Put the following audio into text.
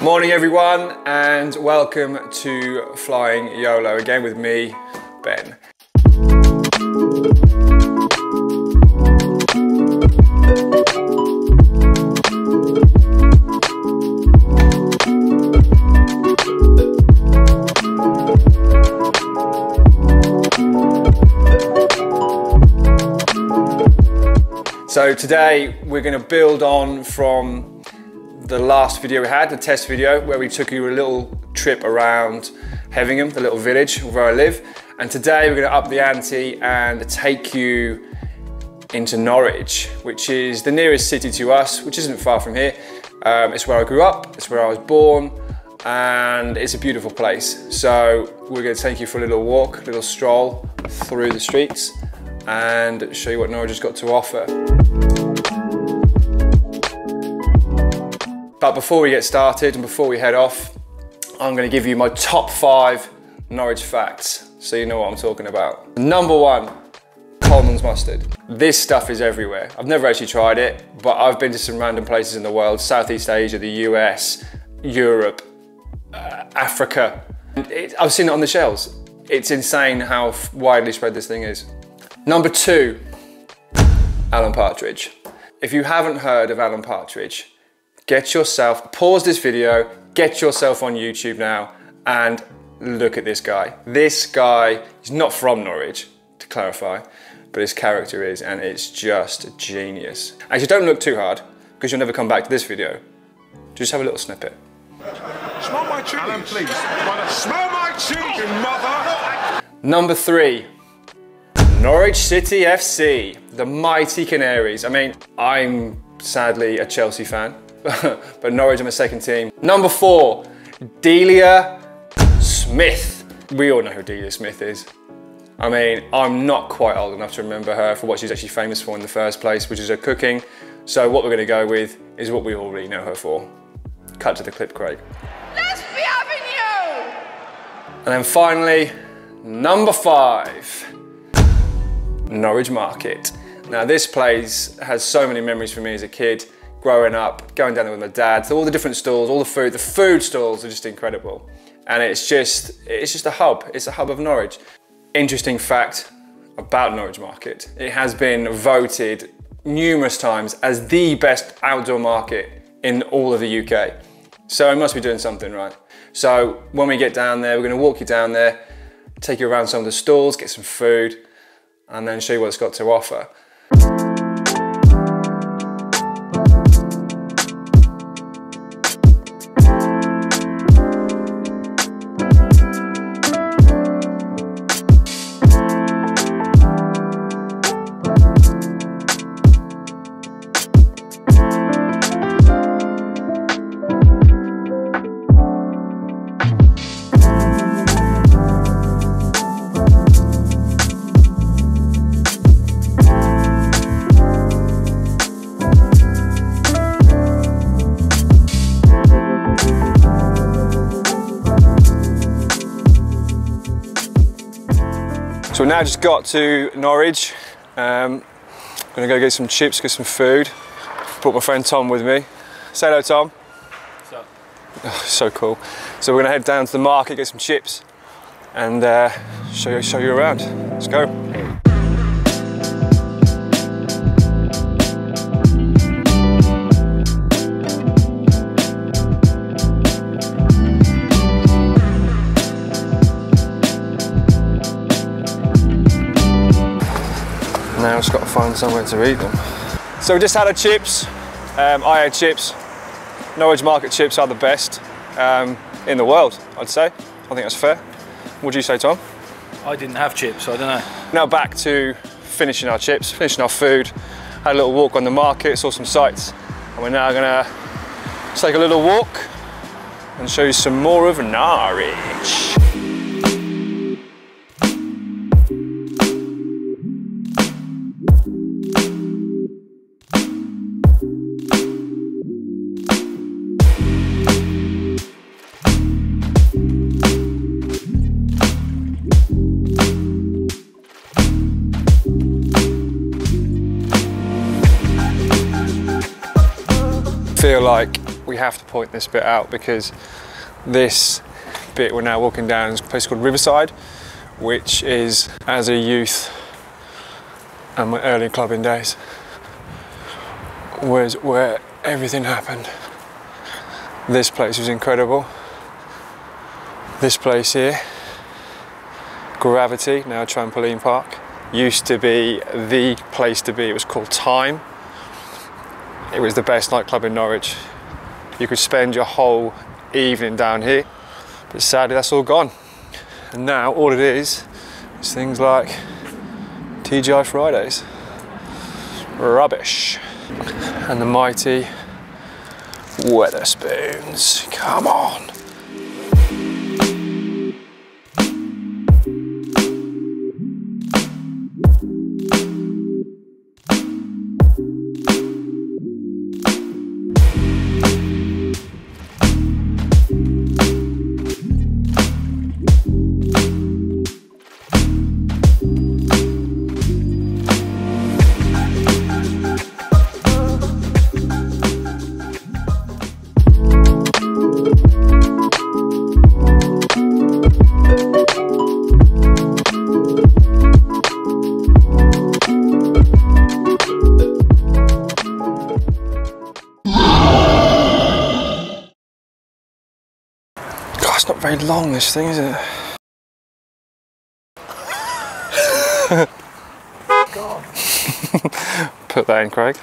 Morning everyone, and welcome to Flying YOLO again with me, Ben. So today we're going to build on from the last video we had, the test video, where we took you a little trip around Hevingham, the little village where I live. And today we're going to up the ante and take you into Norwich, which is the nearest city to us, which isn't far from here. It's where I grew up, it's where I was born, and it's a beautiful place. So we're going to take you for a little walk, a little stroll through the streets, and show you what Norwich has got to offer. But before we get started and before we head off, I'm going to give you my top 5 Norwich facts, so you know what I'm talking about. Number 1, Coleman's mustard. This stuff is everywhere. I've never actually tried it, but I've been to some random places in the world, Southeast Asia, the US, Europe, Africa. I've seen it on the shelves. It's insane how widely spread this thing is. Number 2, Alan Partridge. If you haven't heard of Alan Partridge, pause this video, get yourself on YouTube now and look at this guy. This guy is not from Norwich, to clarify, but his character is, and it's just genius. Actually, don't look too hard, because you'll never come back to this video. Just have a little snippet. Smell my cheese. Alan, please. Smell my cheese, you mother! Number 3. Norwich City FC, the mighty Canaries. I mean, I'm sadly a Chelsea fan, but Norwich are my second team. Number 4, Delia Smith. We all know who Delia Smith is. I mean, I'm not quite old enough to remember her for what she's actually famous for in the first place, which is her cooking. So what we're gonna go with is what we all really know her for. Cut to the clip, Craig. Let's be having you! And then finally, number 5. Norwich Market. Now this place has so many memories for me as a kid, growing up, going down there with my dad, so all the different stalls, all the food stalls are just incredible. And it's just a hub, it's a hub of Norwich. Interesting fact about Norwich Market, it has been voted numerous times as the best outdoor market in all of the UK. So it must be doing something right. So when we get down there, we're gonna walk you down there, take you around some of the stalls, get some food, and then show you what it's got to offer. So we've now just got to Norwich. I'm gonna go get some chips, get some food. Brought my friend Tom with me. Say hello, Tom. What's up? Oh, so cool. So we're gonna head down to the market, get some chips, and show you around. Let's go. Now I've just got to find somewhere to eat them. So we just had our chips. I had chips. Norwich Market chips are the best in the world, I'd say. I think that's fair. What do you say, Tom? I didn't have chips, so I don't know. Now back to finishing our chips, finishing our food. Had a little walk on the market, saw some sights, and we're now gonna take a little walk and show you some more of Norwich. we have to point this bit out, because this bit we're now walking down is a place called Riverside, which is, as a youth and my early clubbing days, was where everything happened. This place was incredible. This place here, Gravity, now a trampoline park, used to be the place to be. It was called Time. It was the best nightclub in Norwich. You could spend your whole evening down here, but sadly that's all gone. And now all it is things like TGI Fridays. Rubbish. And the mighty Weatherspoons. Come on. Very long, this thing, isn't it? God. Put that in, Craig.